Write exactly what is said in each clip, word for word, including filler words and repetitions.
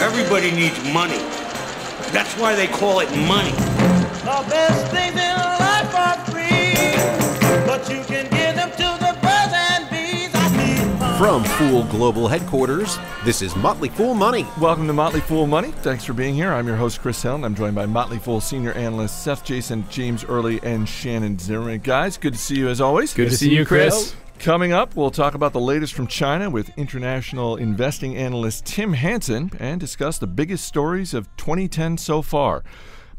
Everybody needs money. That's why they call it money. The best things in life are free, but you can give them to the birds and bees. I need. From Fool Global Headquarters, this is Motley Fool Money. Welcome to Motley Fool Money. Thanks for being here. I'm your host, Chris Hill, and I'm joined by Motley Fool Senior Analysts Seth Jayson, James Early, and Shannon Zimmerman. Guys, good to see you as always. Good, good to see, see you, Chris. Chris. Coming up, we'll talk about the latest from China with international investing analyst Tim Hanson and discuss the biggest stories of twenty ten so far.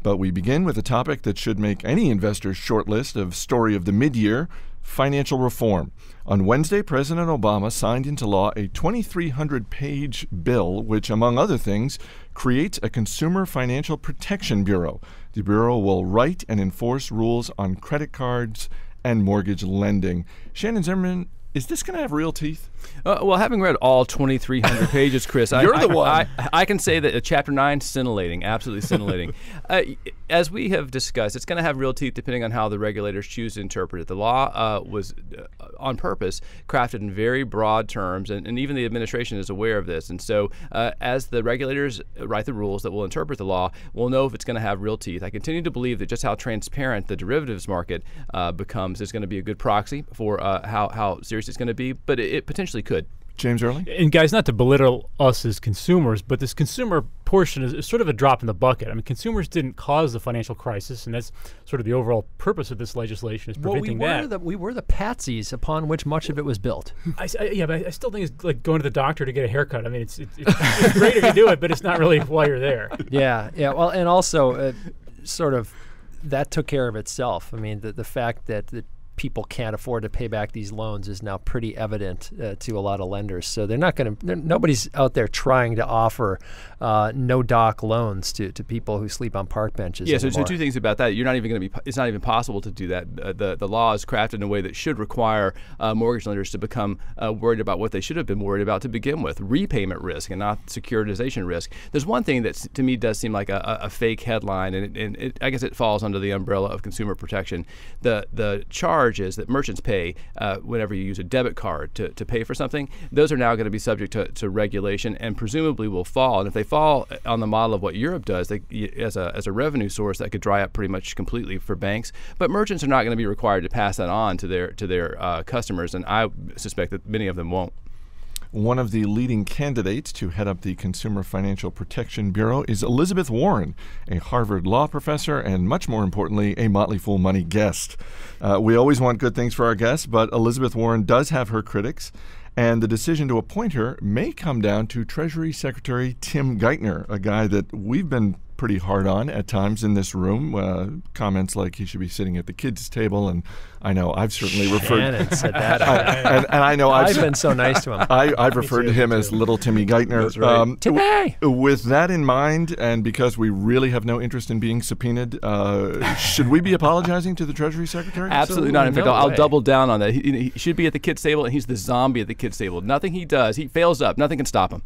But we begin with a topic that should make any investor's shortlist of story of the mid-year, financial reform. On Wednesday, President Obama signed into law a twenty-three hundred page bill which, among other things, creates a Consumer Financial Protection Bureau. The Bureau will write and enforce rules on credit cards and mortgage lending. Shannon Zimmerman, is this going to have real teeth? Uh, well, having read all twenty-three hundred pages, Chris, You're I, the I, one. I, I can say that Chapter nine, scintillating, absolutely scintillating. uh, as we have discussed, it's going to have real teeth depending on how the regulators choose to interpret it. The law uh, was, uh, on purpose, crafted in very broad terms, and, and even the administration is aware of this. And so uh, as the regulators write the rules that will interpret the law, we'll know if it's going to have real teeth. I continue to believe that just how transparent the derivatives market uh, becomes is going to be a good proxy for uh, how, how serious it's going to be, but it, it potentially could. James Early? And guys, not to belittle us as consumers, but this consumer portion is, is sort of a drop in the bucket. I mean, consumers didn't cause the financial crisis, and that's sort of the overall purpose of this legislation, is preventing well, we were that. The, we were the patsies upon which much of it was built. I, I, yeah, but I still think it's like going to the doctor to get a haircut. I mean, it's, it's, it's, it's great if you do it, but it's not really why you're there. Yeah, yeah. Well, and also, uh, sort of, that took care of itself. I mean, the, the fact that the people can't afford to pay back these loans is now pretty evident uh, to a lot of lenders. So they're not going to, nobody's out there trying to offer uh, no-doc loans to, to people who sleep on park benches. Yeah, anymore. So two things about that. You're not even going to be, it's not even possible to do that. Uh, the, the law is crafted in a way that should require uh, mortgage lenders to become uh, worried about what they should have been worried about to begin with, repayment risk and not securitization risk. There's one thing that to me does seem like a, a fake headline, and, it, and it, I guess it falls under the umbrella of consumer protection. The, the charge is that merchants pay uh, whenever you use a debit card to, to pay for something. Those are now going to be subject to, to regulation and presumably will fall. And if they fall on the model of what Europe does, they, as, a, as a revenue source, that could dry up pretty much completely for banks. But merchants are not going to be required to pass that on to their, to their uh, customers, and I suspect that many of them won't. One of the leading candidates to head up the Consumer Financial Protection Bureau is Elizabeth Warren, a Harvard law professor and, much more importantly, a Motley Fool Money guest. Uh, we always want good things for our guests, but Elizabeth Warren does have her critics, and the decision to appoint her may come down to Treasury Secretary Tim Geithner, a guy that we've been pretty hard on at times in this room. Uh, comments like he should be sitting at the kids' table, and I know I've certainly Shannon referred. Said that. I, and, and I know I've, I've been so nice to him. I, I've referred too, to him as Little Timmy Geithner. Right. Um, Timmy. With that in mind, and because we really have no interest in being subpoenaed, uh, should we be apologizing to the Treasury Secretary? Absolutely so, not. In fact, no I'll, I'll double down on that. He, he should be at the kids' table, and he's the zombie at the kids' table. Nothing he does, he fails up. Nothing can stop him.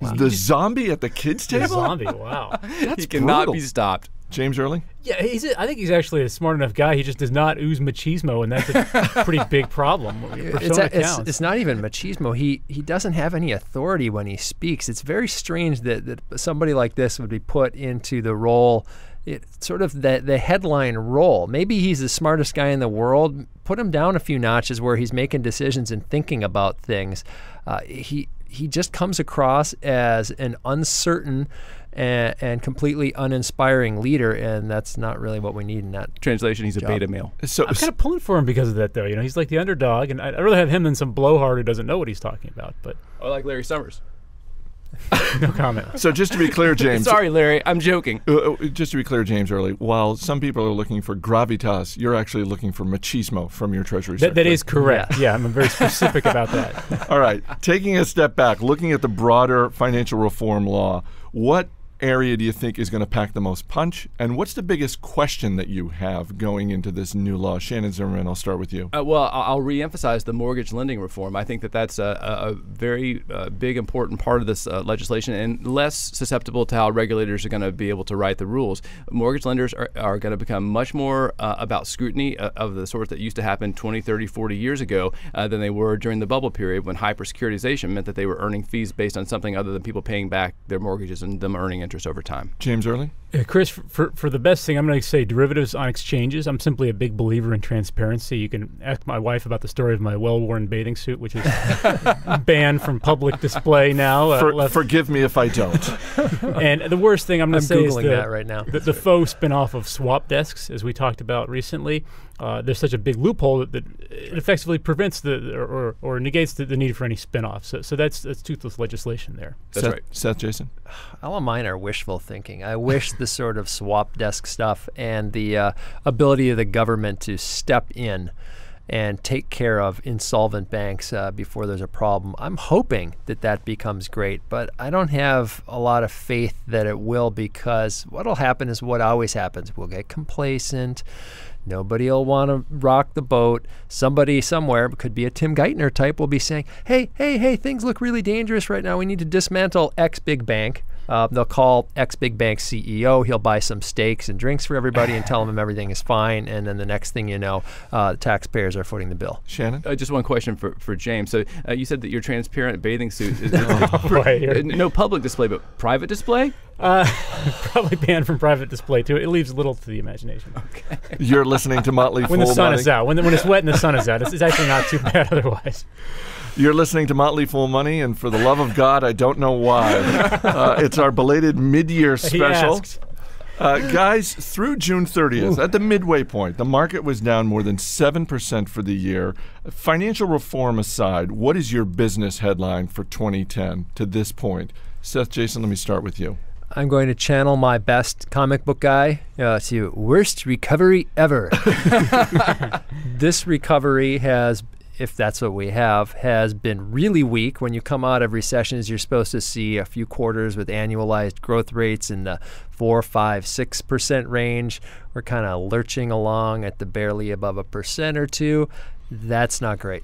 Wow. The zombie at the kids' table? The zombie, wow. That's he cannot brutal. Be stopped. James Early? Yeah, he's a, I think he's actually a smart enough guy. He just does not ooze machismo, and that's a pretty big problem. It's, a, it's, it's not even machismo. He he doesn't have any authority when he speaks. It's very strange that, that somebody like this would be put into the role, it, sort of the, the headline role. Maybe he's the smartest guy in the world. Put him down a few notches where he's making decisions and thinking about things. Uh, he... He just comes across as an uncertain and, and completely uninspiring leader, and that's not really what we need in that translation. He's job. A beta male. So I'm kind of pulling for him because of that, though. You know, he's like the underdog, and I'd rather have him than some blowhard who doesn't know what he's talking about. But I like Larry Summers. No comment. So just to be clear, James. Sorry, Larry. I'm joking. Uh, just to be clear, James Early, while some people are looking for gravitas, you're actually looking for machismo from your Treasury Secretary. That, that is correct. Yeah, yeah, I'm very specific about that. All right. Taking a step back, looking at the broader financial reform law, what area do you think is going to pack the most punch? And what's the biggest question that you have going into this new law? Shannon Zimmerman, I'll start with you. Uh, well, I'll reemphasize the mortgage lending reform. I think that that's a, a very uh, big, important part of this uh, legislation, and less susceptible to how regulators are going to be able to write the rules. Mortgage lenders are, are going to become much more uh, about scrutiny uh, of the sort that used to happen twenty, thirty, forty years ago uh, than they were during the bubble period, when hyper-securitization meant that they were earning fees based on something other than people paying back their mortgages and them earning interest over time. James Early? Uh, Chris, for, for the best thing, I'm going to say derivatives on exchanges. I'm simply a big believer in transparency. You can ask my wife about the story of my well-worn bathing suit, which is banned from public display now. Uh, for, forgive me if I don't. And the worst thing I'm going to say Googling is the, that right now. the, the faux spin-off of swap desks, as we talked about recently. Uh, there's such a big loophole that, that it effectively prevents the or, or negates the, the need for any spin-off. So, so that's, that's toothless legislation there. That's Seth, right. Seth Jayson? All of mine are wishful thinking. I wish the sort of swap desk stuff and the uh, ability of the government to step in and take care of insolvent banks uh, before there's a problem. I'm hoping that that becomes great, but I don't have a lot of faith that it will, because what'll happen is what always happens. We'll get complacent. Nobody will want to rock the boat. Somebody somewhere, could be a Tim Geithner type, will be saying, hey, hey, hey, things look really dangerous right now. We need to dismantle X big bank. Uh, they'll call X big bank C E O. He'll buy some steaks and drinks for everybody and tell them everything is fine. And then the next thing you know, uh, taxpayers are footing the bill. Shannon? Uh, just one question for, for James. So uh, you said that your transparent bathing suit is right. No public display, but private display? Uh, probably banned from private display too. It leaves little to the imagination. Okay. You're listening to Motley Fool Money. When the sun is out. When, the, when it's wet and the sun is out. It's, it's actually not too bad otherwise. You're listening to Motley Fool Money, and for the love of God, I don't know why. Uh, it's our belated mid-year special. Uh, guys, through June thirtieth, Ooh. At the midway point, the market was down more than seven percent for the year. Financial reform aside, what is your business headline for twenty ten to this point? Seth Jayson, let me start with you. I'm going to channel my best comic book guy. Uh, to worst recovery ever. This recovery has... if that's what we have, has been really weak. When you come out of recessions, you're supposed to see a few quarters with annualized growth rates in the four, five, six percent range. We're kind of lurching along at the barely above a percent or two. That's not great.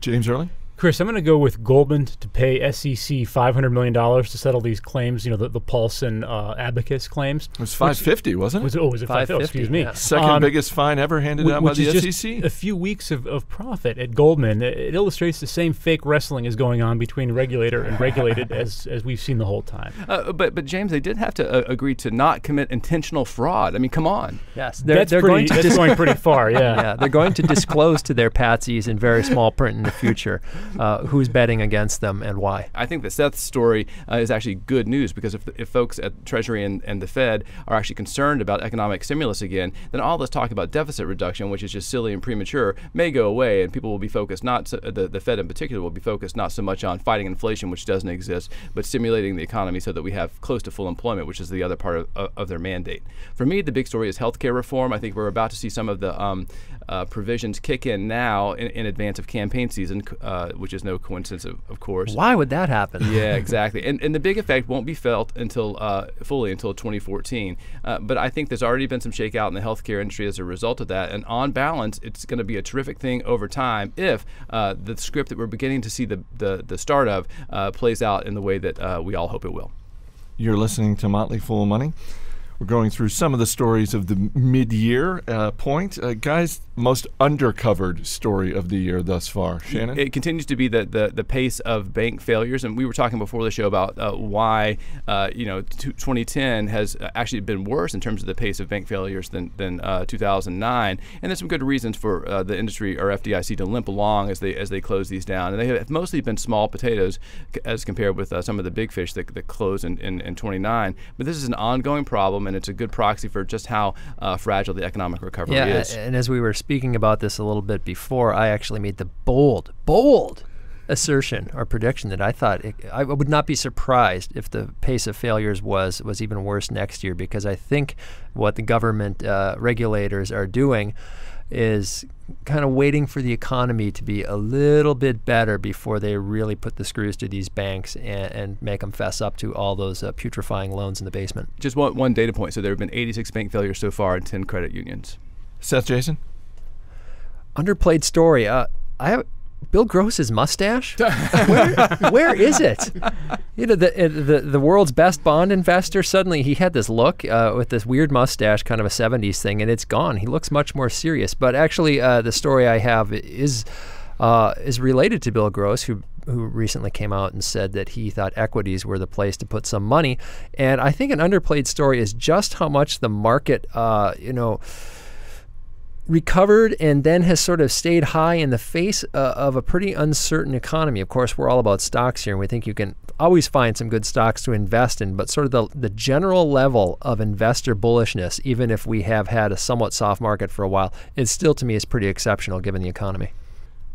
James Early? Chris, I'm going to go with Goldman to pay S E C five hundred million dollars to settle these claims, you know, the, the Paulson uh, ABACUS claims. It was five fifty, wasn't it? Was, oh, was it five fifty? Excuse me. Yeah. Second um, biggest fine ever handed out by the S E C? Which is just a few weeks of, of profit at Goldman. It, it illustrates the same fake wrestling is going on between regulator and regulated as, as we've seen the whole time. Uh, but, but, James, they did have to uh, agree to not commit intentional fraud. I mean, come on. Yes. They're, that's they're pretty, going, to that's going pretty far, yeah. yeah. They're going to disclose to their patsies in very small print in the future. Uh, who's betting against them and why? I think that Seth's story uh, is actually good news, because if, the, if folks at Treasury and, and the Fed are actually concerned about economic stimulus again, then all this talk about deficit reduction, which is just silly and premature, may go away, and people will be focused not so, the, the Fed in particular will be focused not so much on fighting inflation, which doesn't exist, but stimulating the economy so that we have close to full employment, which is the other part of, of, of their mandate. For me, the big story is healthcare reform. I think we're about to see some of the um, uh, provisions kick in now in, in advance of campaign season, uh, which is no coincidence, of, of course. Why would that happen? Yeah, exactly. And, and the big effect won't be felt until uh, fully until twenty fourteen. Uh, but I think there's already been some shakeout in the healthcare industry as a result of that. And on balance, it's going to be a terrific thing over time if uh, the script that we're beginning to see the, the, the start of uh, plays out in the way that uh, we all hope it will. You're listening to Motley Fool Money. We're going through some of the stories of the mid-year uh, point. Uh, guys, most undercovered story of the year thus far. Shannon? It continues to be the, the, the pace of bank failures. And we were talking before the show about uh, why uh, you know, twenty ten has actually been worse in terms of the pace of bank failures than, than uh, two thousand nine. And there's some good reasons for uh, the industry or F D I C to limp along as they, as they close these down. And they have mostly been small potatoes as compared with uh, some of the big fish that, that close in, in, in twenty-nine. But this is an ongoing problem, and it's a good proxy for just how uh, fragile the economic recovery yeah, is. And as we were speaking about this a little bit before, I actually made the bold, bold assertion or prediction that I thought it, I would not be surprised if the pace of failures was, was even worse next year, because I think what the government uh, regulators are doing is kind of waiting for the economy to be a little bit better before they really put the screws to these banks and, and make them fess up to all those uh, putrefying loans in the basement. Just one, one data point. So there have been eighty-six bank failures so far in ten credit unions. Seth Jayson? Underplayed story. Uh, I have Bill Gross's mustache? Where, where is it? You know, the, the the world's best bond investor, suddenly he had this look uh, with this weird mustache, kind of a seventies thing, and it's gone. He looks much more serious. But actually, uh, the story I have is uh, is related to Bill Gross, who who recently came out and said that he thought equities were the place to put some money. And I think an underplayed story is just how much the market, uh, you know, recovered and then has sort of stayed high in the face uh, of a pretty uncertain economy. Of course, we're all about stocks here, and we think you can always find some good stocks to invest in, but sort of the, the general level of investor bullishness, even if we have had a somewhat soft market for a while, it still to me is pretty exceptional given the economy.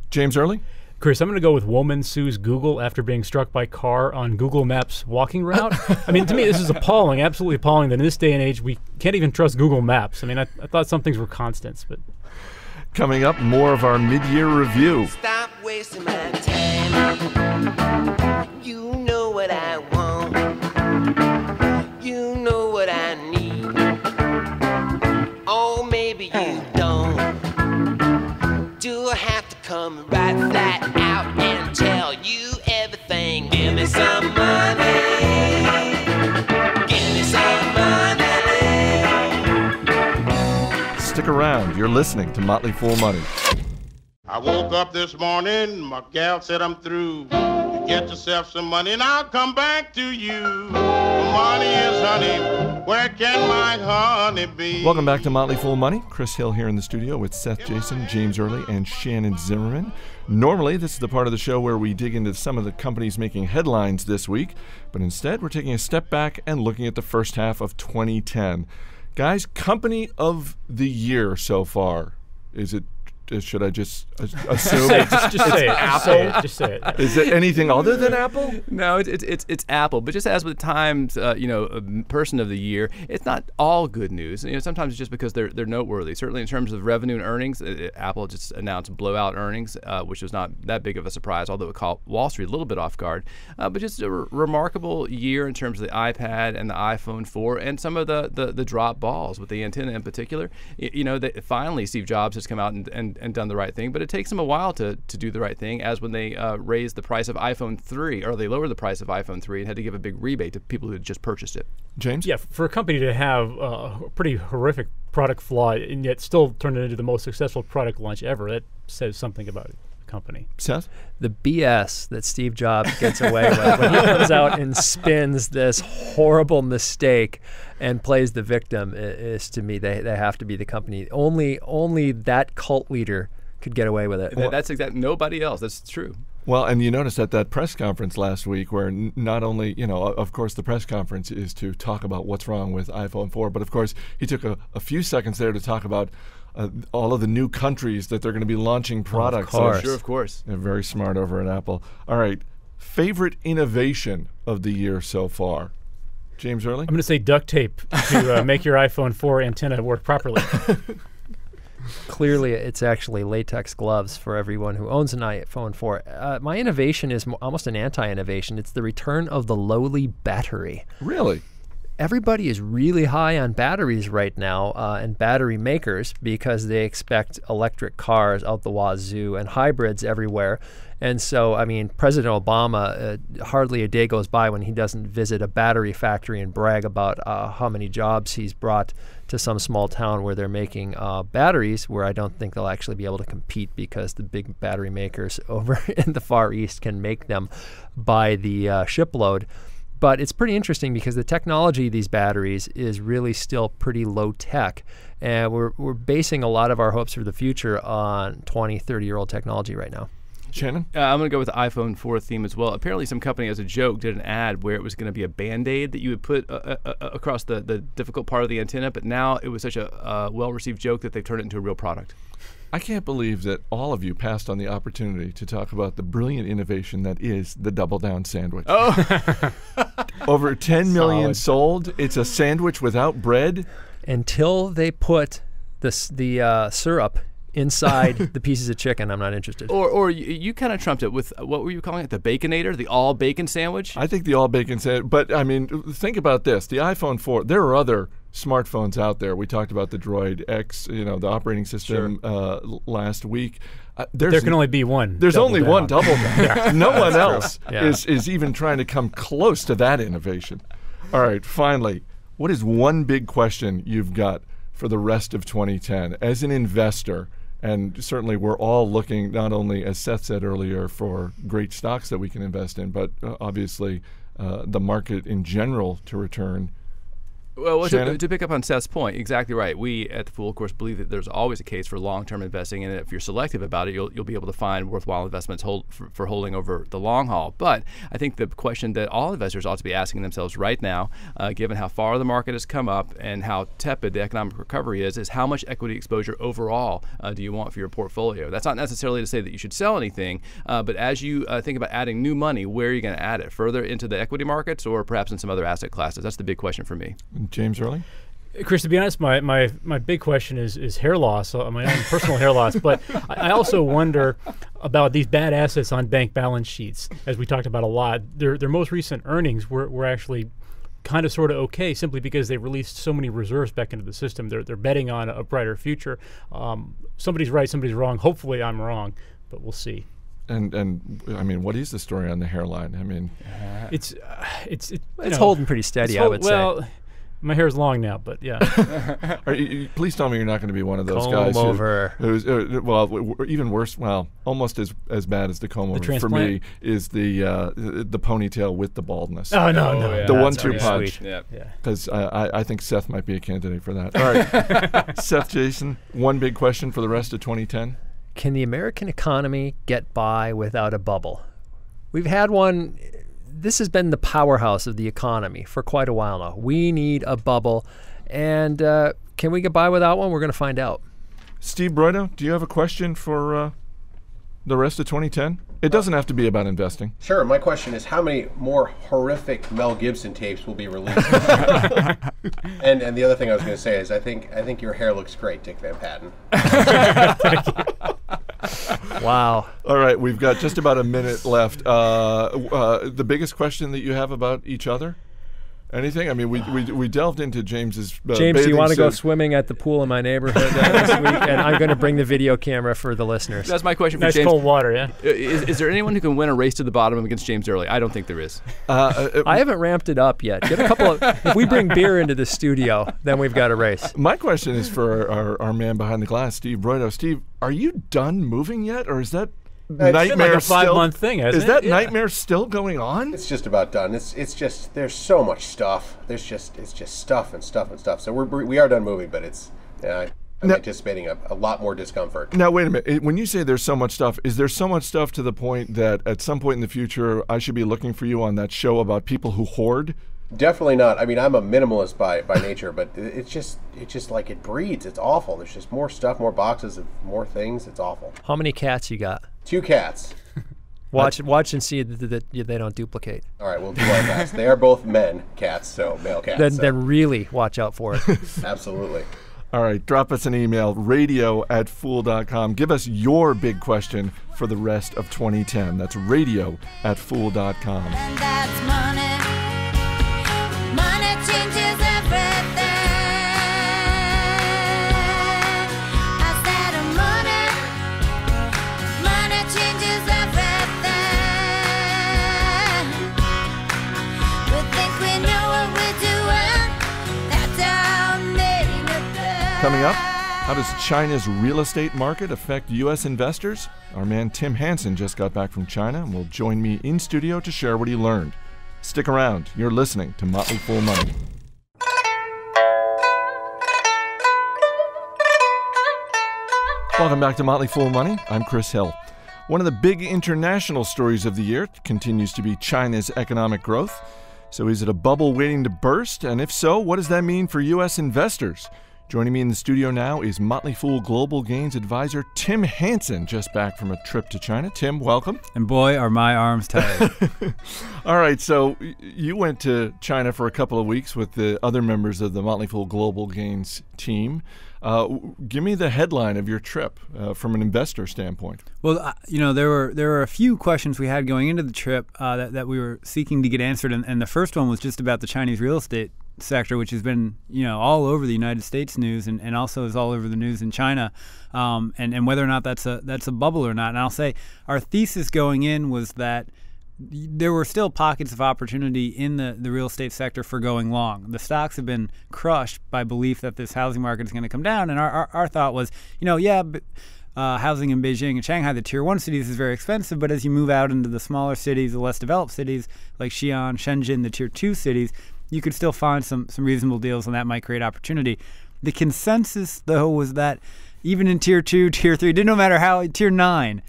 James Early? Chris, I'm going to go with woman sues Google after being struck by car on Google Maps walking route. I mean, to me, this is appalling, absolutely appalling that in this day and age, we can't even trust Google Maps. I mean, I, I thought some things were constants, but. Coming up, more of our mid-year review. Stop wasting my time. You know what I want. You know what I need. Oh, maybe you don't. Do I have to come right? Stick around. You're listening to Motley Fool Money. I woke up this morning. My gal said I'm through. You get yourself some money and I'll come back to you. Money is honey. Where can my honey be? Welcome back to Motley Fool Money. Chris Hill here in the studio with Seth Jayson, James Early, and Shannon Zimmerman. Normally, this is the part of the show where we dig into some of the companies making headlines this week, but instead, we're taking a step back and looking at the first half of twenty ten. Guys, company of the year so far. Is it, should I just assume? Just, just, just say it. Apple? Say it, just say it. Is it anything other than Apple? No, it's, it's, it's, it's Apple. But just as with Times, uh, you know, person of the year, it's not all good news. You know, sometimes it's just because they're, they're noteworthy. Certainly in terms of revenue and earnings, it, it, Apple just announced blowout earnings, uh, which was not that big of a surprise, although it caught Wall Street a little bit off guard. Uh, but just a r remarkable year in terms of the iPad and the iPhone four and some of the, the, the drop balls with the antenna in particular. You, you know, they, finally Steve Jobs has come out and, and and done the right thing, but it takes them a while to, to do the right thing, as when they uh, raised the price of iPhone three, or they lowered the price of iPhone three and had to give a big rebate to people who had just purchased it. James? Yeah, for a company to have uh, a pretty horrific product flaw and yet still turn it into the most successful product launch ever, that says something about it. Company. Seth? The B S that Steve Jobs gets away with when he comes out and spins this horrible mistake and plays the victim is, to me, they, they have to be the company. Only, only that cult leader could get away with it. Well, that's exactly, nobody else, that's true. Well, and you noticed at that press conference last week where n not only, you know, of course the press conference is to talk about what's wrong with iPhone four, but of course he took a, a few seconds there to talk about Uh, all of the new countries that they're going to be launching products. Oh, sure, of course. They're very smart over at Apple. All right, favorite innovation of the year so far? James Early? I'm going to say duct tape to uh, make your iPhone four antenna work properly. Clearly, it's actually latex gloves for everyone who owns an iPhone four. Uh, my innovation is m almost an anti-innovation. It's the return of the lowly battery. Really? Everybody is really high on batteries right now uh, and battery makers because they expect electric cars out the wazoo and hybrids everywhere. And so, I mean, President Obama, uh, hardly a day goes by when he doesn't visit a battery factory and brag about uh, how many jobs he's brought to some small town where they're making uh, batteries, where I don't think they'll actually be able to compete because the big battery makers over in the Far East can make them by the uh, shipload. But it's pretty interesting because the technology of these batteries is really still pretty low tech. And we're, we're basing a lot of our hopes for the future on twenty, thirty-year-old technology right now. Shannon? Uh, I'm going to go with the iPhone four theme as well. Apparently some company, as a joke, did an ad where it was going to be a Band-Aid that you would put uh, uh, across the, the difficult part of the antenna, but now it was such a uh, well-received joke that they've turned it into a real product. I can't believe that all of you passed on the opportunity to talk about the brilliant innovation that is the Double Down sandwich. Oh. Over ten million Solid. sold. It's a sandwich without bread. Until they put this, the uh, syrup inside the pieces of chicken, I'm not interested. Or, or you, you kind of trumped it with, what were you calling it, the Baconator, the all-bacon sandwich? I think the all-bacon sandwich, but I mean, think about this. The iPhone four, there are other smartphones out there. We talked about the Droid X, you know, the operating system sure. uh, last week. Uh, there can only be one. There's only down. one double down. yeah. No one else yeah. is, is even trying to come close to that innovation. All right, finally, what is one big question you've got for the rest of twenty ten as an investor? And certainly we're all looking, not only, as Seth said earlier, for great stocks that we can invest in, but uh, obviously uh, the market in general to return. Well, to, to pick up on Seth's point, exactly right. We at The Fool, of course, believe that there's always a case for long-term investing, and if you're selective about it, you'll, you'll be able to find worthwhile investments hold, for, for holding over the long haul. But I think the question that all investors ought to be asking themselves right now, uh, given how far the market has come up and how tepid the economic recovery is, is how much equity exposure overall uh, do you want for your portfolio? That's not necessarily to say that you should sell anything, uh, but as you uh, think about adding new money, where are you going to add it? Further into the equity markets or perhaps in some other asset classes? That's the big question for me. James Early? Chris, to be honest, my, my, my big question is, is hair loss, uh, my own personal hair loss, but I, I also wonder about these bad assets on bank balance sheets, as we talked about a lot. Their, their most recent earnings were, were actually kind of sort of okay, simply because they released so many reserves back into the system. They're, they're betting on a brighter future. Um, somebody's right, somebody's wrong. Hopefully I'm wrong, but we'll see. And, and I mean, what is the story on the hairline? I mean, uh, it's, uh, it's, it, it's know, holding pretty steady, I would well, say. My hair's long now, but yeah. Are you, please tell me you're not going to be one of those comb guys. Comb over. Who, who's, uh, well, w w even worse. Well, almost as as bad as the comb the over transplant. For me is the uh, the ponytail with the baldness. Oh no, oh, no, yeah, the one-two punch. Because yeah. uh, I I think Seth might be a candidate for that. All right, Seth Jayson. One big question for the rest of twenty ten. Can the American economy get by without a bubble? We've had one. This has been the powerhouse of the economy for quite a while now. We need a bubble, and uh, can we get by without one? We're going to find out. Steve Broido, do you have a question for uh, the rest of twenty ten? It doesn't have to be about investing. Sure. My question is, how many more horrific Mel Gibson tapes will be released? and and the other thing I was going to say is, I think I think your hair looks great, Dick Van Patten. Wow. All right, we've got just about a minute left. Uh, uh, the biggest question that you have about each other? Anything? I mean, we, we, we delved into James's uh, James, do you want to go swimming at the pool in my neighborhood uh, this week? And I'm going to bring the video camera for the listeners. That's my question for nice James. Nice cold water, yeah. Is, is there anyone who can win a race to the bottom against James Early? I don't think there is. Uh, uh, I haven't ramped it up yet. Get a couple of, if we bring beer into the studio, then we've got a race. My question is for our, our man behind the glass, Steve Broido. Steve, are you done moving yet, or is that... It's nightmare been like a five-month thing, hasn't it? Is that it? nightmare yeah. still going on? It's just about done. It's it's just there's so much stuff. There's just it's just stuff and stuff and stuff. So we're we are done moving, but it's uh, I'm now, anticipating a, a lot more discomfort. Now wait a minute. When you say there's so much stuff, is there so much stuff to the point that at some point in the future I should be looking for you on that show about people who hoard? Definitely not. I mean, I'm a minimalist by by nature, but it's just it's just like it breeds. It's awful. There's just more stuff, more boxes, of more things. It's awful. How many cats you got? Two cats. watch uh, watch and see that they don't duplicate. All right, we'll do our best. They are both men cats, so male cats. Then, so. then really watch out for it. Absolutely. All right, drop us an email, radio at fool dot com. Give us your big question for the rest of twenty ten. That's radio at fool dot com. And that's money. Money changes everything. I said money, money changes everything. We think we know what we're doing. That's our name of Coming up, how does China's real estate market affect U S investors? Our man Tim Hanson just got back from China and will join me in studio to share what he learned. Stick around. You're listening to Motley Fool Money. Welcome back to Motley Fool Money. I'm Chris Hill. One of the big international stories of the year continues to be China's economic growth. So is it a bubble waiting to burst? And if so, what does that mean for U S investors? Joining me in the studio now is Motley Fool Global Gains advisor Tim Hanson, just back from a trip to China. Tim, welcome. And boy, are my arms tired. All right, so you went to China for a couple of weeks with the other members of the Motley Fool Global Gains team. Uh, give me the headline of your trip uh, from an investor standpoint. Well, uh, you know, there were there were a few questions we had going into the trip uh, that, that we were seeking to get answered, and, and the first one was just about the Chinese real estate sector, which has been, you know, all over the United States news, and, and also is all over the news in China, um, and, and whether or not that's a, that's a bubble or not. And I'll say our thesis going in was that there were still pockets of opportunity in the, the real estate sector for going long. The stocks have been crushed by belief that this housing market is going to come down. And our, our, our thought was, you know, yeah, but, uh, housing in Beijing and Shanghai, the tier one cities, is very expensive. But as you move out into the smaller cities, the less developed cities like Xi'an, Shenzhen, the tier two cities, you could still find some, some reasonable deals, and that might create opportunity. The consensus, though, was that even in tier two, tier three, didn't matter how, tier nine,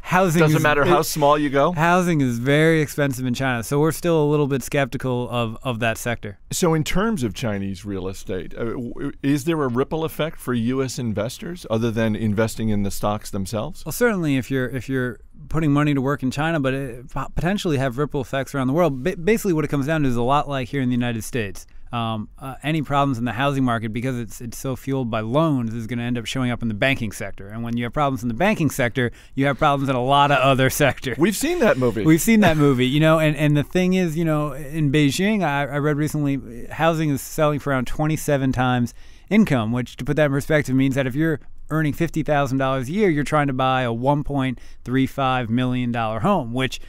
housing doesn't is, matter how it, small you go. Housing is very expensive in China, so we're still a little bit skeptical of of that sector. So, in terms of Chinese real estate, uh, is there a ripple effect for U S investors other than investing in the stocks themselves? Well, certainly, if you're if you're putting money to work in China, but it potentially have ripple effects around the world. Ba- basically, what it comes down to is a lot like here in the United States. Um, uh, any problems in the housing market, because it's it's so fueled by loans, is going to end up showing up in the banking sector. And when you have problems in the banking sector, you have problems in a lot of other sectors. We've seen that movie. We've seen that movie, you know, and, and the thing is, you know, in Beijing, I, I read recently, housing is selling for around twenty-seven times income, which, to put that in perspective, means that if you're earning fifty thousand dollars a year, you're trying to buy a one point three five million dollar home, which,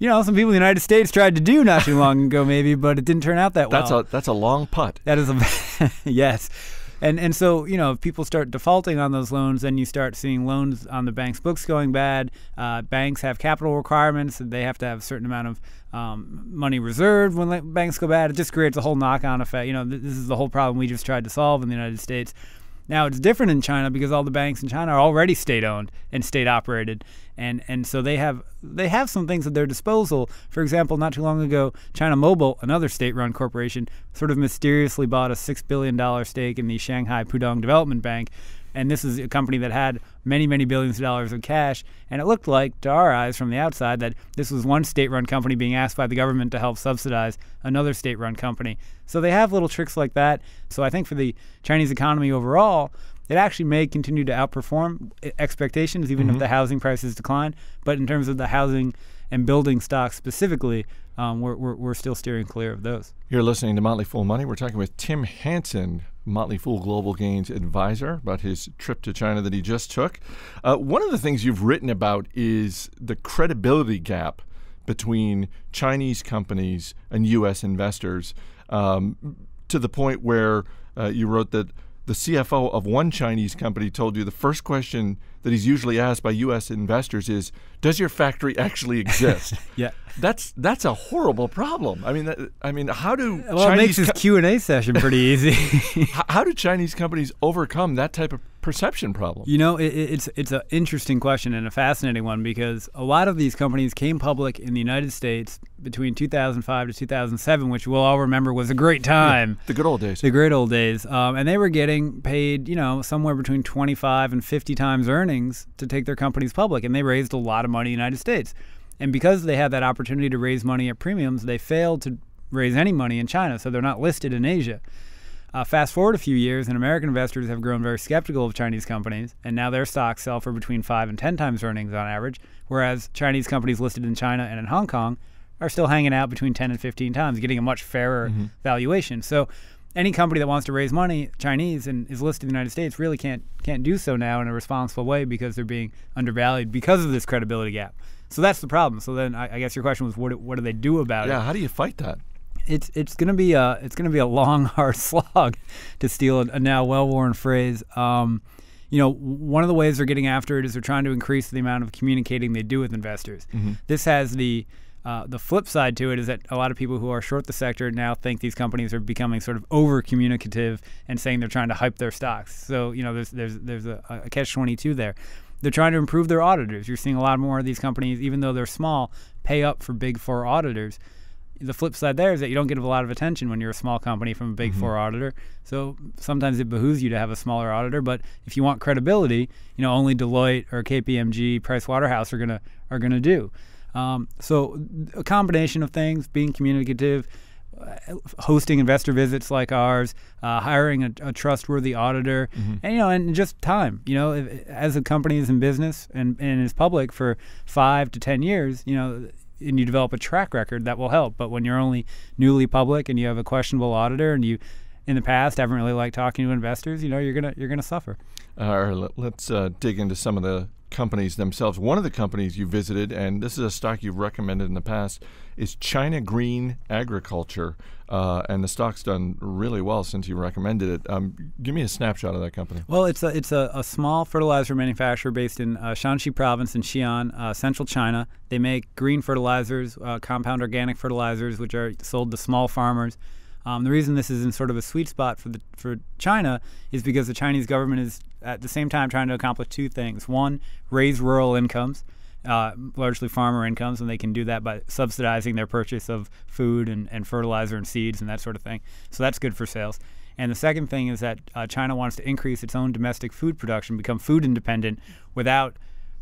you know, some people in the United States tried to do not too long ago, maybe, but it didn't turn out that well. That's a that's a long putt. That is a yes, and and so, you know, if people start defaulting on those loans, then you start seeing loans on the banks' books going bad. Uh, banks have capital requirements; they have to have a certain amount of um, money reserved when banks go bad. It just creates a whole knock-on effect. You know, th this is the whole problem we just tried to solve in the United States. Now, it's different in China because all the banks in China are already state-owned and state-operated, and, and so they have they have some things at their disposal. For example, not too long ago, China Mobile, another state-run corporation, sort of mysteriously bought a six billion dollar stake in the Shanghai Pudong Development Bank, and this is a company that had many, many billions of dollars of cash, and it looked like, to our eyes from the outside, that this was one state-run company being asked by the government to help subsidize another state-run company. So they have little tricks like that. So I think for the Chinese economy overall, it actually may continue to outperform expectations, even mm-hmm. if the housing prices decline. But in terms of the housing and building stocks specifically, um, we're, we're, we're still steering clear of those. You're listening to Motley Fool Money. We're talking with Tim Hanson, Motley Fool Global Gains advisor, about his trip to China that he just took. Uh, one of the things you've written about is the credibility gap between Chinese companies and U S investors, um, to the point where uh, you wrote that the C F O of one Chinese company told you the first question that he's usually asked by U S investors is, "Does your factory actually exist?" Yeah, that's that's a horrible problem. I mean, that, I mean, how do well Chinese it makes this Q and A session pretty easy. how, how do Chinese companies overcome that type of perception problem? You know, it, it's it's an interesting question and a fascinating one, because a lot of these companies came public in the United States between two thousand five to two thousand seven, which we'll all remember was a great time. Yeah, the good old days. The great old days. Um, and they were getting paid, you know, somewhere between twenty-five and fifty times earnings to take their companies public. And they raised a lot of money in the United States. And because they had that opportunity to raise money at premiums, they failed to raise any money in China. So they're not listed in Asia. Uh, fast forward a few years, and American investors have grown very skeptical of Chinese companies, and now their stocks sell for between five and ten times earnings on average, whereas Chinese companies listed in China and in Hong Kong are still hanging out between ten and fifteen times, getting a much fairer mm-hmm. valuation. So any company that wants to raise money, Chinese, and is listed in the United States really can't can't do so now in a responsible way, because they're being undervalued because of this credibility gap. So that's the problem. So then I, I guess your question was, what do, what do they do about yeah, it? Yeah, how do you fight that? It's it's gonna be a it's gonna be a long, hard slog, to steal a, a now well-worn phrase. Um, You know, one of the ways they're getting after it is they're trying to increase the amount of communicating they do with investors. Mm-hmm. This has the uh, the flip side to it is that a lot of people who are short the sector now think these companies are becoming sort of over-communicative and saying they're trying to hype their stocks. So, you know, there's there's there's a, a catch twenty-two there. They're trying to improve their auditors. You're seeing a lot more of these companies, even though they're small, pay up for big four auditors. The flip side there is that you don't get a lot of attention when you're a small company from a big mm-hmm. four auditor. So sometimes it behooves you to have a smaller auditor. But if you want credibility, you know, only Deloitte or K P M G, Price Waterhouse are gonna are gonna do. Um, so a combination of things: being communicative, hosting investor visits like ours, uh, hiring a, a trustworthy auditor, mm-hmm. and you know, and just time. You know, if, as a company is in business and, and is public for five to ten years, you know, and you develop a track record, that will help. But when you're only newly public and you have a questionable auditor and you, in the past, haven't really liked talking to investors, you know, you're gonna you're gonna suffer. Uh, let's uh, dig into some of the companies themselves. One of the companies you visited, and this is a stock you've recommended in the past, is China Green Agriculture, uh, and the stock's done really well since you recommended it. Um, give me a snapshot of that company. Well, it's a, it's a, a small fertilizer manufacturer based in uh, Shanxi Province in Xi'an, uh, central China. They make green fertilizers, uh, compound organic fertilizers, which are sold to small farmers. Um, the reason this is in sort of a sweet spot for the for China is because the Chinese government is at the same time trying to accomplish two things. One, raise rural incomes, uh, largely farmer incomes, and they can do that by subsidizing their purchase of food and, and fertilizer and seeds and that sort of thing. So that's good for sales. And the second thing is that uh, China wants to increase its own domestic food production, become food independent without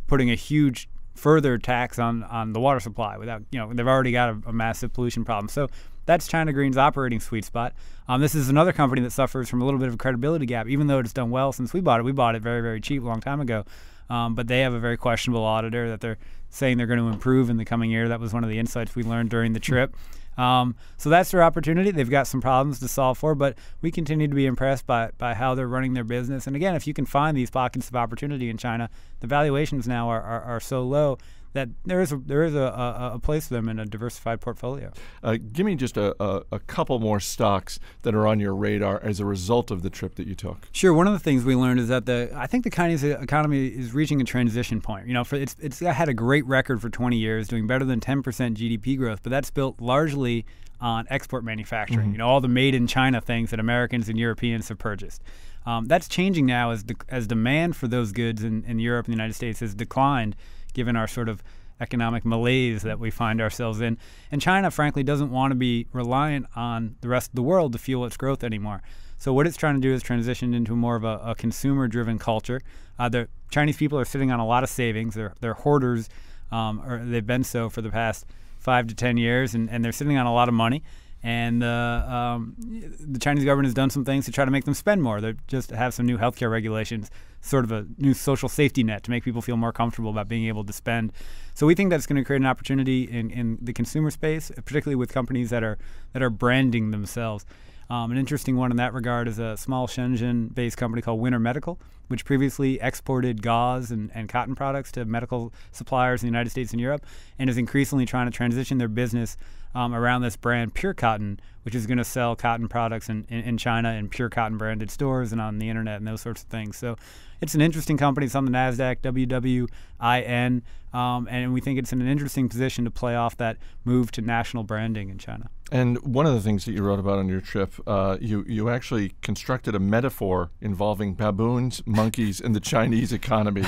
putting a huge further tax on, on the water supply. Without, you know, they've already got a, a massive pollution problem. So that's China Green's operating sweet spot. Um, this is another company that suffers from a little bit of a credibility gap, even though it's done well since we bought it. We bought it very, very cheap a long time ago. Um, but they have a very questionable auditor that they're saying they're going to improve in the coming year. That was one of the insights we learned during the trip. Um, so that's their opportunity. They've got some problems to solve for, but we continue to be impressed by, by how they're running their business. And again, if you can find these pockets of opportunity in China, the valuations now are, are, are so low that there is a, there is a, a, a place for them in a diversified portfolio. Uh, give me just a, a, a couple more stocks that are on your radar as a result of the trip that you took. Sure. One of the things we learned is that the I think the Chinese economy is reaching a transition point. You know, for it's it's had a great record for twenty years, doing better than ten percent G D P growth, but that's built largely on export manufacturing. Mm-hmm. You know, all the made in China things that Americans and Europeans have purchased. Um, that's changing now as the, as demand for those goods in, in Europe and the United States has declined, given our sort of economic malaise that we find ourselves in. And China, frankly, doesn't want to be reliant on the rest of the world to fuel its growth anymore. So what it's trying to do is transition into more of a, a consumer-driven culture. Uh, the Chinese people are sitting on a lot of savings. They're, they're hoarders, um, or they've been so for the past five to ten years, and, and they're sitting on a lot of money. And uh, um, the Chinese government has done some things to try to make them spend more. They just have some new healthcare regulations, sort of a new social safety net to make people feel more comfortable about being able to spend. So we think that's going to create an opportunity in, in the consumer space, particularly with companies that are that are branding themselves. Um, an interesting one in that regard is a small Shenzhen-based company called Winter Medical, which previously exported gauze and, and cotton products to medical suppliers in the United States and Europe, and is increasingly trying to transition their business um, around this brand Pure Cotton, which is going to sell cotton products in, in, in China in Pure Cotton branded stores and on the internet and those sorts of things. So it's an interesting company. It's on the NASDAQ, W W I N, um, and we think it's in an interesting position to play off that move to national branding in China. And one of the things that you wrote about on your trip, uh, you, you actually constructed a metaphor involving baboons, monkeys, and the Chinese economy.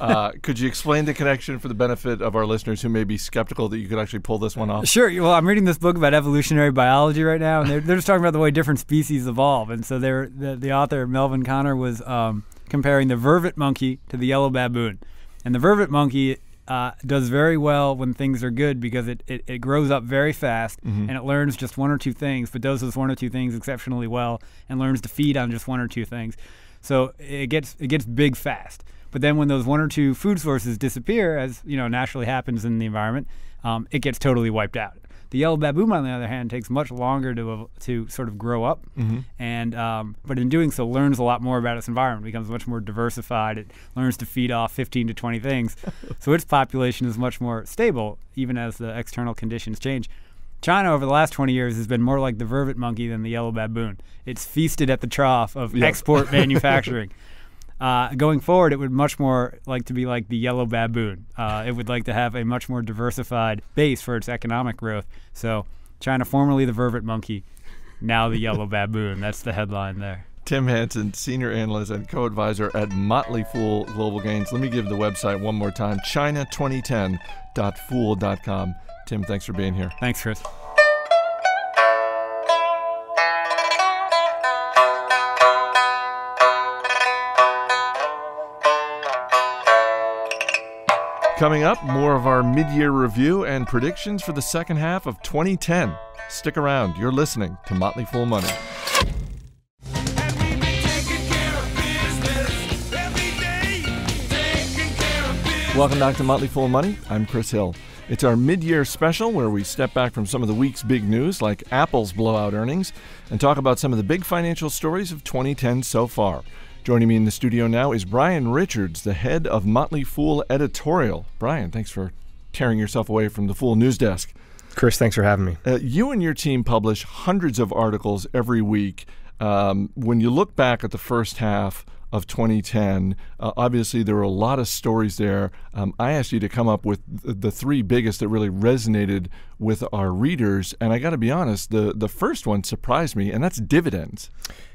Uh, could you explain the connection for the benefit of our listeners who may be skeptical that you could actually pull this one off? Sure. Well, I'm reading this book about evolutionary biology right now, and they're, they're just talking about the way different species evolve. And so they're, the, the author, Melvin Connor, was um, comparing the vervet monkey to the yellow baboon. And the vervet monkey Uh, does very well when things are good because it, it, it grows up very fast, mm-hmm. and it learns just one or two things, but does those one or two things exceptionally well and learns to feed on just one or two things. So it gets it gets big fast. But then when those one or two food sources disappear, as you know naturally happens in the environment, um, it gets totally wiped out. The yellow baboon, on the other hand, takes much longer to uh, to sort of grow up, mm-hmm. and um, but in doing so learns a lot more about its environment, becomes much more diversified. It learns to feed off fifteen to twenty things, so its population is much more stable even as the external conditions change. China over the last twenty years has been more like the vervet monkey than the yellow baboon. It's feasted at the trough of yep. export manufacturing. Uh, going forward, it would much more like to be like the yellow baboon. Uh, it would like to have a much more diversified base for its economic growth. So China, formerly the vervet monkey, now the yellow baboon. That's the headline there. Tim Hanson, Senior Analyst and Co-Advisor at Motley Fool Global Gains. Let me give the website one more time, china twenty ten dot fool dot com. Tim, thanks for being here. Thanks, Chris. Coming up, more of our mid-year review and predictions for the second half of twenty ten. Stick around. You're listening to Motley Fool Money. Welcome back to Motley Fool Money. I'm Chris Hill. It's our mid-year special where we step back from some of the week's big news, like Apple's blowout earnings, and talk about some of the big financial stories of twenty ten so far. Joining me in the studio now is Brian Richards, the head of Motley Fool editorial. Brian, thanks for tearing yourself away from the Fool news desk. Chris, thanks for having me. Uh, you and your team publish hundreds of articles every week. Um, when you look back at the first half of twenty ten. Uh, obviously, there were a lot of stories there. Um, I asked you to come up with th the three biggest that really resonated with our readers, and I got to be honest, the the first one surprised me, and that's dividends.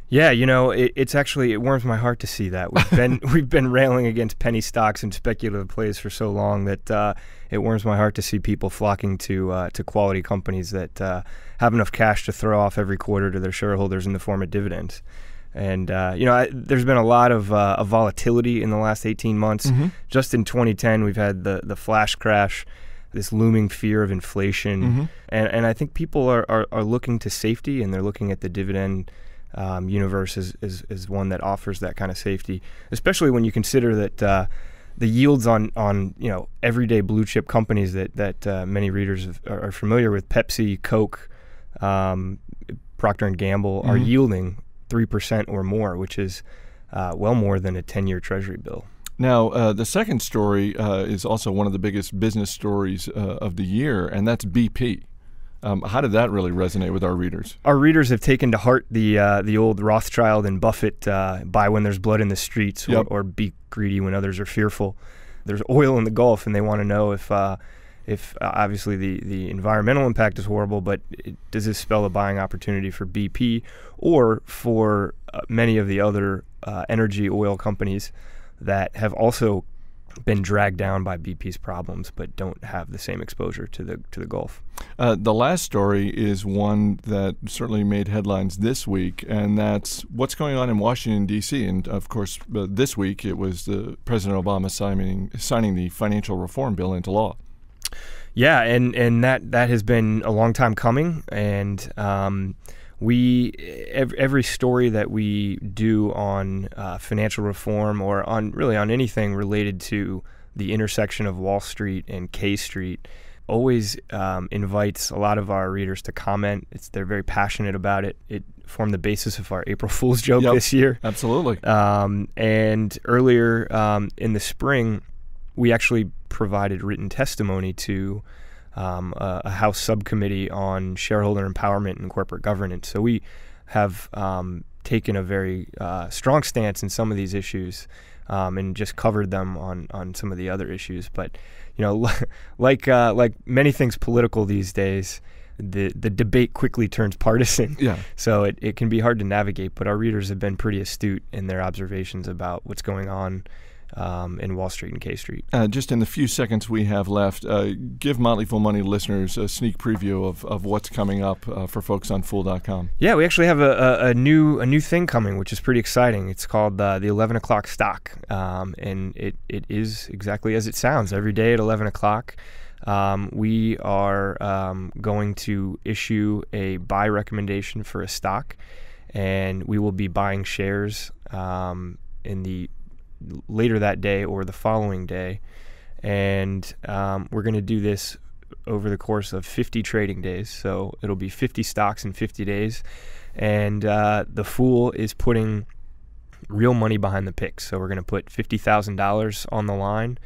Yeah, you know, it, it's actually it warms my heart to see that we've been we've been railing against penny stocks and speculative plays for so long that uh, it warms my heart to see people flocking to uh, to quality companies that uh, have enough cash to throw off every quarter to their shareholders in the form of dividends. And, uh, you know, I, there's been a lot of, uh, of volatility in the last eighteen months. Mm-hmm. Just in twenty ten, we've had the, the flash crash, this looming fear of inflation. Mm-hmm. And, and I think people are, are, are looking to safety, and they're looking at the dividend um, universe as, as, as one that offers that kind of safety, especially when you consider that uh, the yields on, on, you know, everyday blue chip companies that, that uh, many readers have, are, are familiar with, Pepsi, Coke, um, Procter and Gamble, mm-hmm. are yielding three percent or more, which is uh, well more than a ten-year Treasury bill. Now, uh, the second story uh, is also one of the biggest business stories uh, of the year, and that's B P. Um, how did that really resonate with our readers? Our readers have taken to heart the uh, the old Rothschild and Buffett uh, buy when there's blood in the streets, yep. or, or be greedy when others are fearful. There's oil in the Gulf, and they want to know if uh, if uh, obviously the, the environmental impact is horrible, but it, does this spell a buying opportunity for B P or for uh, many of the other uh, energy oil companies that have also been dragged down by B P's problems but don't have the same exposure to the, to the Gulf? Uh, the last story is one that certainly made headlines this week, and that's what's going on in Washington, D C And, of course, uh, this week it was the President Obama signing, signing the financial reform bill into law. Yeah, and, and that, that has been a long time coming, and um, we ev every story that we do on uh, financial reform, or on really on anything related to the intersection of Wall Street and K Street, always um, invites a lot of our readers to comment. It's, they're very passionate about it. It formed the basis of our April Fool's joke yep, this year. Absolutely. Um, and earlier um, in the spring, we actually provided written testimony to um, a, a House subcommittee on shareholder empowerment and corporate governance. So we have um, taken a very uh, strong stance in some of these issues, um, and just covered them on, on some of the other issues. But, you know, like, uh, like many things political these days, the, the debate quickly turns partisan. Yeah. So it, it can be hard to navigate, but our readers have been pretty astute in their observations about what's going on Um, in Wall Street and K Street. Uh, just in the few seconds we have left, uh, give Motley Fool Money listeners a sneak preview of, of what's coming up uh, for folks on Fool dot com. Yeah, we actually have a, a, a new a new thing coming, which is pretty exciting. It's called uh, the eleven o'clock stock, um, and it, it is exactly as it sounds. Every day at eleven o'clock, um, we are um, going to issue a buy recommendation for a stock, and we will be buying shares um, in the later that day or the following day, and um, we're going to do this over the course of fifty trading days, so it'll be fifty stocks in fifty days, and uh, the Fool is putting real money behind the picks. So we're going to put fifty thousand dollars on the line,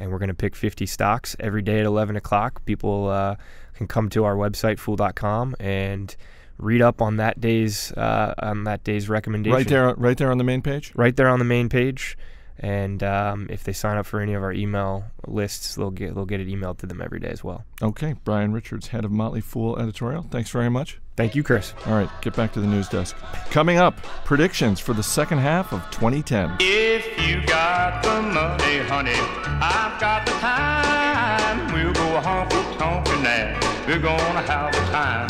and we're going to pick fifty stocks every day at eleven o'clock. People uh, can come to our website, fool dot com, and read up on that day's uh, on that day's recommendation. Right there, right there on the main page? Right there on the main page. And um, if they sign up for any of our email lists, they'll get they'll get it emailed to them every day as well. Okay, Brian Richards, head of Motley Fool editorial. Thanks very much. Thank you, Chris. All right, get back to the news desk. Coming up, predictions for the second half of twenty ten. If you got the money, honey, I've got the time. We'll go honky-tonkin' now. We're gonna have a time.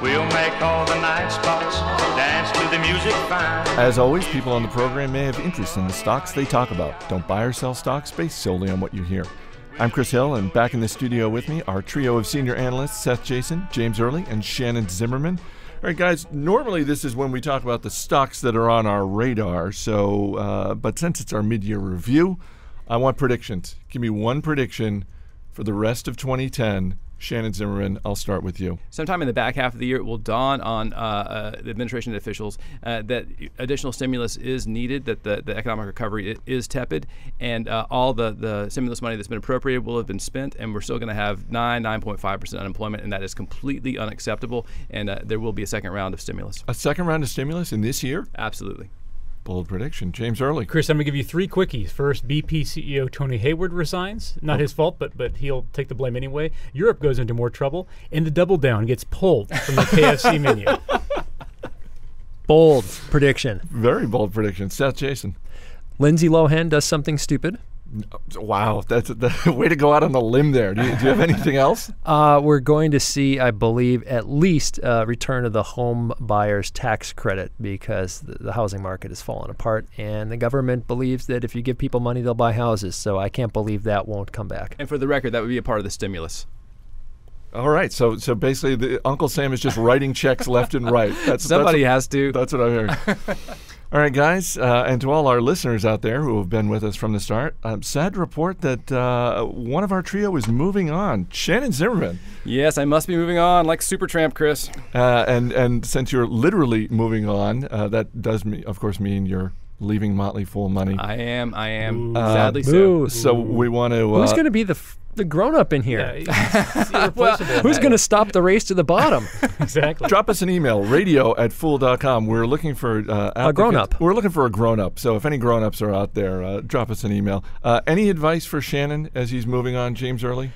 We'll make all the night spots, dance to the music fine. As always, people on the program may have interest in the stocks they talk about. Don't buy or sell stocks based solely on what you hear. I'm Chris Hill, and back in the studio with me, our trio of senior analysts, Seth Jayson, James Early, and Shannon Zimmerman. All right, guys, normally this is when we talk about the stocks that are on our radar, so, uh, but since it's our mid-year review, I want predictions. Give me one prediction for the rest of twenty ten. Shannon Zimmerman, I'll start with you. Sometime in the back half of the year, it will dawn on uh, uh, the administration and officials uh, that additional stimulus is needed, that the, the economic recovery is tepid, and uh, all the, the stimulus money that's been appropriated will have been spent, and we're still going to have nine, nine point five percent unemployment, and that is completely unacceptable, and uh, there will be a second round of stimulus. A second round of stimulus in this year? Absolutely. Bold prediction. James Early. Chris, I'm going to give you three quickies. First, B P C E O Tony Hayward resigns. Not okay. his fault, but but he'll take the blame anyway. Europe goes into more trouble. And the Double Down gets pulled from the K F C menu. Bold prediction. Very bold prediction. Seth Jayson. Lindsay Lohan does something stupid. Wow, that's a, that's a way to go out on a limb there. Do you, do you have anything else? Uh, we're going to see, I believe, at least a return of the home buyer's tax credit because the, the housing market has fallen apart, and the government believes that if you give people money, they'll buy houses. So I can't believe that won't come back. And for the record, that would be a part of the stimulus. All right, so so basically, the, Uncle Sam is just writing checks left and right. That's, Somebody that's, has to. That's what I'm hearing. All right, guys, uh, and to all our listeners out there who have been with us from the start, I'm sad to report that uh, one of our trio is moving on. Shannon Zimmerman. Yes, I must be moving on, like Supertramp, Chris. Uh, and and since you're literally moving on, uh, that does, me, of course, mean you're leaving Motley Fool Money. I am. I am. Ooh. Sadly, so. So we want to. Uh, Who's going to be the f the grown up in here? Yeah, well, who's going to stop the race to the bottom? Exactly. Drop us an email, radio at fool dot com. We're looking for uh, a grown up. We're looking for a grown up. So if any grown ups are out there, uh, drop us an email. Uh, any advice for Shannon as he's moving on, James Early?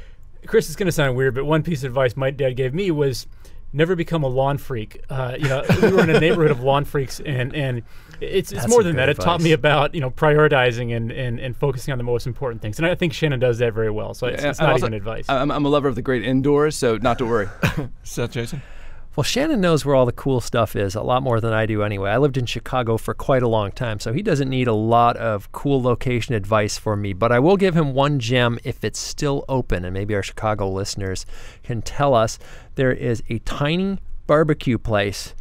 Chris, it's going to sound weird, but one piece of advice my dad gave me was never become a lawn freak. Uh, you know, we were in a neighborhood of lawn freaks, and and it's, it's more than that. Advice. It taught me about you know prioritizing and, and and focusing on the most important things, and I think Shannon does that very well. So yeah, it's, it's not also, even advice. I'm, I'm a lover of the great indoors, so not to worry. Seth Jayson. Well, Shannon knows where all the cool stuff is, a lot more than I do anyway. I lived in Chicago for quite a long time, so he doesn't need a lot of cool location advice from me. But I will give him one gem if it's still open, and maybe our Chicago listeners can tell us. There is a tiny barbecue place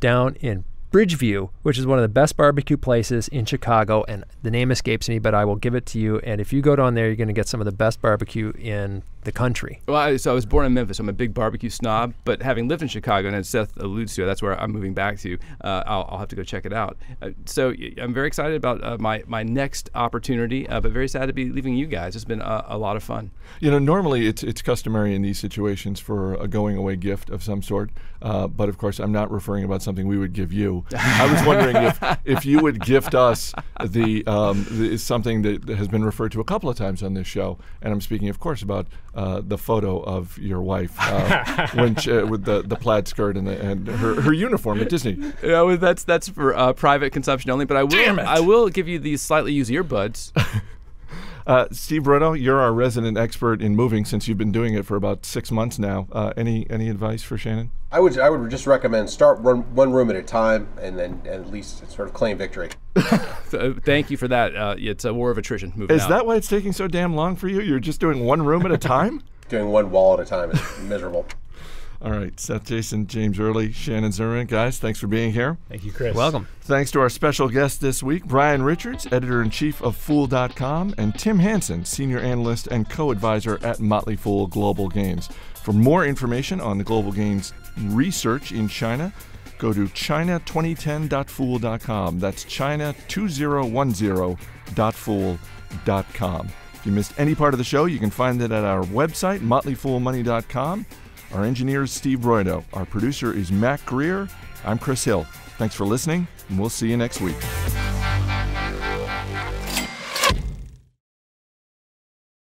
down in Bridgeview, which is one of the best barbecue places in Chicago, and the name escapes me, but I will give it to you. And if you go down there, you're going to get some of the best barbecue in the country. Well, I, so I was born in Memphis. I'm a big barbecue snob, but having lived in Chicago, and as Seth alludes to, that's where I'm moving back to. Uh, I'll, I'll have to go check it out. Uh, so I'm very excited about uh, my my next opportunity, uh, but very sad to be leaving you guys. It's been a, a lot of fun. You know, normally it's it's customary in these situations for a going away gift of some sort, uh, but of course I'm not referring about something we would give you. I was wondering if, if you would gift us the, um, the something that has been referred to a couple of times on this show, and I'm speaking, of course, about uh, the photo of your wife uh, when she, uh, with the, the plaid skirt and, the, and her, her uniform at Disney. You know, that's that's for uh, private consumption only. But I will Damn it. I will give you these slightly used earbuds. Uh, Steve Broido, you're our resident expert in moving since you've been doing it for about six months now. Uh, any any advice for Shannon? I would I would just recommend start one, one room at a time, and then and at least sort of claim victory. So, thank you for that. Uh, it's a war of attrition. Moving Is out. That why it's taking so damn long for you? You're just doing one room at a time? Doing one wall at a time is miserable. All right, Seth Jayson, James Early, Shannon Zimmerman, guys, thanks for being here. Thank you, Chris. Welcome. Thanks to our special guest this week, Brian Richards, editor-in-chief of Fool dot com, and Tim Hanson, senior analyst and co-advisor at Motley Fool Global Gains. For more information on the Global Gains research in China, go to china twenty ten dot fool dot com. That's china twenty ten dot fool dot com. If you missed any part of the show, you can find it at our website, motley fool money dot com. Our engineer is Steve Broido. Our producer is Matt Greer. I'm Chris Hill. Thanks for listening, and we'll see you next week.